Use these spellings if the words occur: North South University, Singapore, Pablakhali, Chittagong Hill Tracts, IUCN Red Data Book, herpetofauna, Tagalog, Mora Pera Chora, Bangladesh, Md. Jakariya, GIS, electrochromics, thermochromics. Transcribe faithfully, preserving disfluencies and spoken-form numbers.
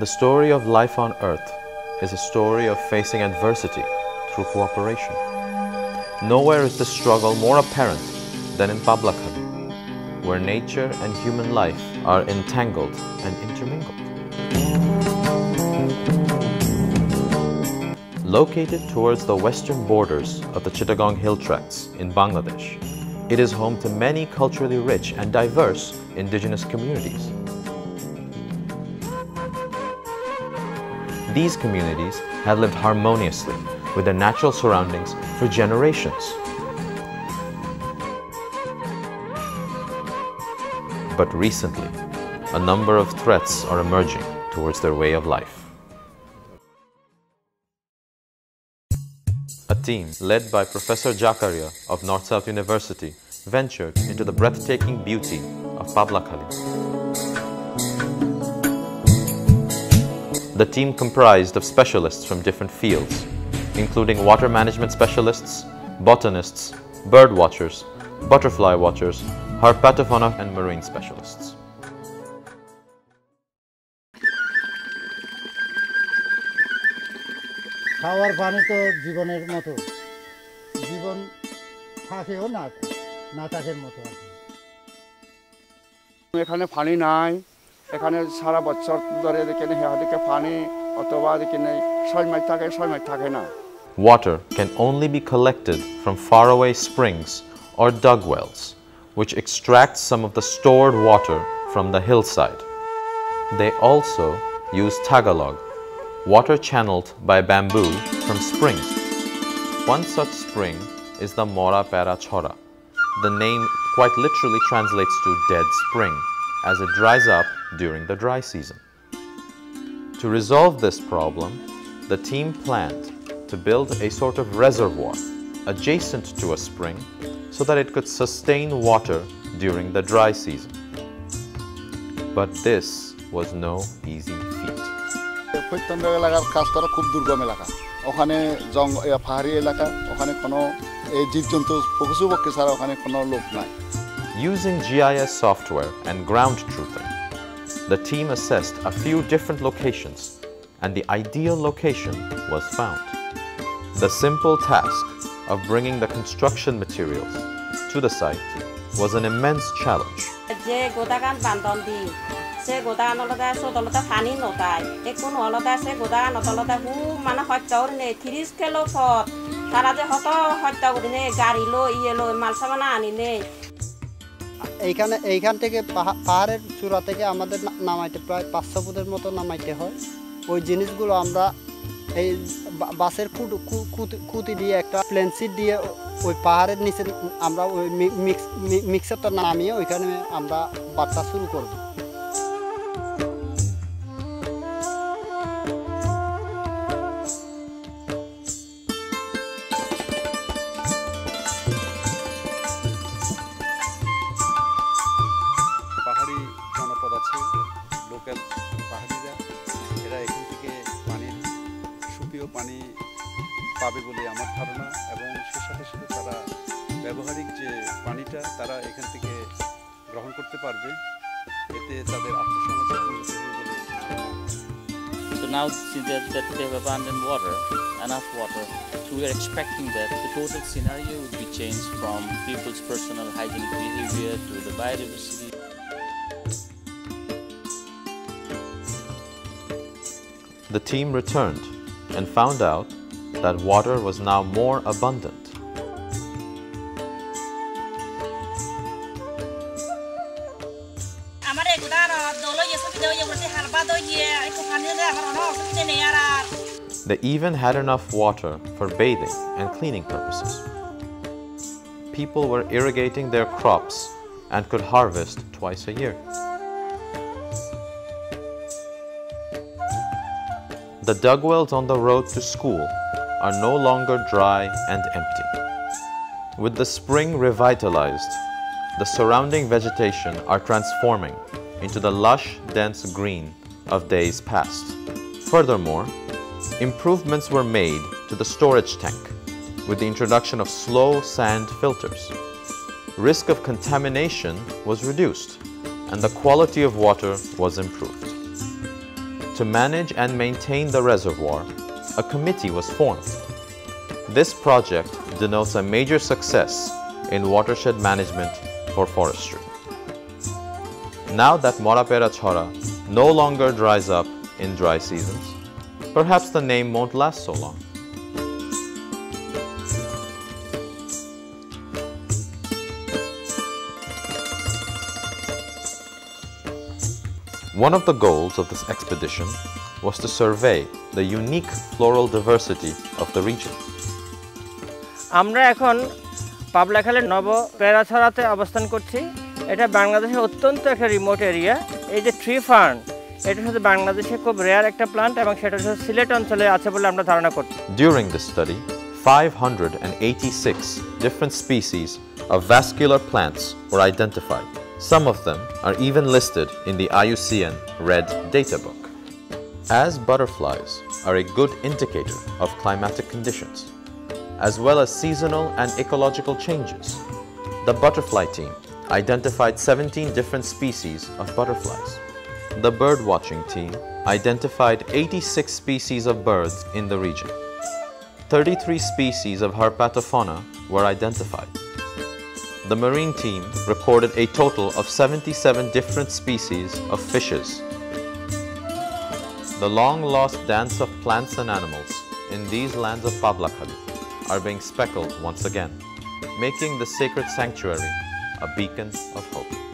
The story of life on Earth is a story of facing adversity through cooperation. Nowhere is the struggle more apparent than in Pablakhali, where nature and human life are entangled and intermingled. Located towards the western borders of the Chittagong Hill Tracts in Bangladesh, it is home to many culturally rich and diverse indigenous communities. These communities have lived harmoniously with their natural surroundings for generations. But recently, a number of threats are emerging towards their way of life. A team led by Professor Jakariya of North South University ventured into the breathtaking beauty of Pablakhali. The team comprised of specialists from different fields, including water management specialists, botanists, bird watchers, butterfly watchers, herpetofauna and marine specialists. খাওয়ার পানি তো জীবনের মতো জীবন থাকেও না না থাকার মতো এখানে পানি নাই এখানে সারা বছর ধরে এখানে হাদিকে পানি অথবা এখানে সময় থাকে সময় থাকে না Water can only be collected from faraway springs or dug wells, which extract some of the stored water from the hillside. They also use Tagalog, water channeled by bamboo from springs. One such spring is the Mora Pera Chora. The name quite literally translates to dead spring, as it dries up during the dry season. To resolve this problem, the team planned to build a sort of reservoir adjacent to a spring so that it could sustain water during the dry season. But this was no easy feat. Using G I S software and ground truthing, the team assessed a few different locations, and the ideal location was found. The simple task of bringing the construction materials to the site was an immense challenge. এইখানে এইখান থেকে পাহাড়ের চূড়া থেকে আমাদের নামাইতে প্রায় পাঁচশো ফুটের মতো নামাইতে হয় ওই জিনিসগুলো আমরা এই বাসের খুঁটি খুঁটি দিয়ে একটা প্লেন সিট দিয়ে ওই পাহাড়ের নিচে আমরা ওই মিক্সারটা নামিয়ে ওইখানে আমরা বাটা শুরু করব পানি পাবে বলে আমার ধারণা এবং সেই সাথে সাথে তারা ব্যবহারিক যে পানিটা তারা এখান থেকে গ্রহণ করতে পারবে এতে তাদের আত্মসমাজের উন্নতি হবে So now see that, that they have abundant water, enough water. So we are expecting that the total scenario would be changed from people's personal hygienic behavior to the biodiversity. The team returned and found out that water was now more abundant. They even had enough water for bathing and cleaning purposes. People were irrigating their crops and could harvest twice a year. The dug wells on the road to school are no longer dry and empty. With the spring revitalized, the surrounding vegetation are transforming into the lush, dense green of days past. Furthermore, improvements were made to the storage tank with the introduction of slow sand filters. Risk of contamination was reduced, and the quality of water was improved. to manage and maintain the reservoir, a committee was formed. This project denotes a major success in watershed management for forestry. Now that Mora Pera Chora no longer dries up in dry seasons, perhaps the name won't last so long. One of the goals of this expedition was to survey the unique floral diversity of the region. আমরা এখন পাবলাখালীর নব পেরাছড়াতে অবস্থান করছি। এটা বাংলাদেশের অত্যন্ত একটা remote area. এই যে ট্রি ফার্ন, এটা হচ্ছে বাংলাদেশে খুব রেয়ার একটা প্ল্যান্ট এবং সেটা সিলেট অঞ্চলে আছে বলে আমরা ধারণা করছি। During this study, five hundred eighty-six different species of vascular plants were identified. Some of them are even listed in the I U C N Red Data Book. As butterflies are a good indicator of climatic conditions, as well as seasonal and ecological changes, the butterfly team identified seventeen different species of butterflies. The bird watching team identified eighty-six species of birds in the region. thirty-three species of herpetofauna were identified. The marine team recorded a total of seventy-seven different species of fishes. The long-lost dance of plants and animals in these lands of Pablakhali are being speckled once again, making the sacred sanctuary a beacon of hope.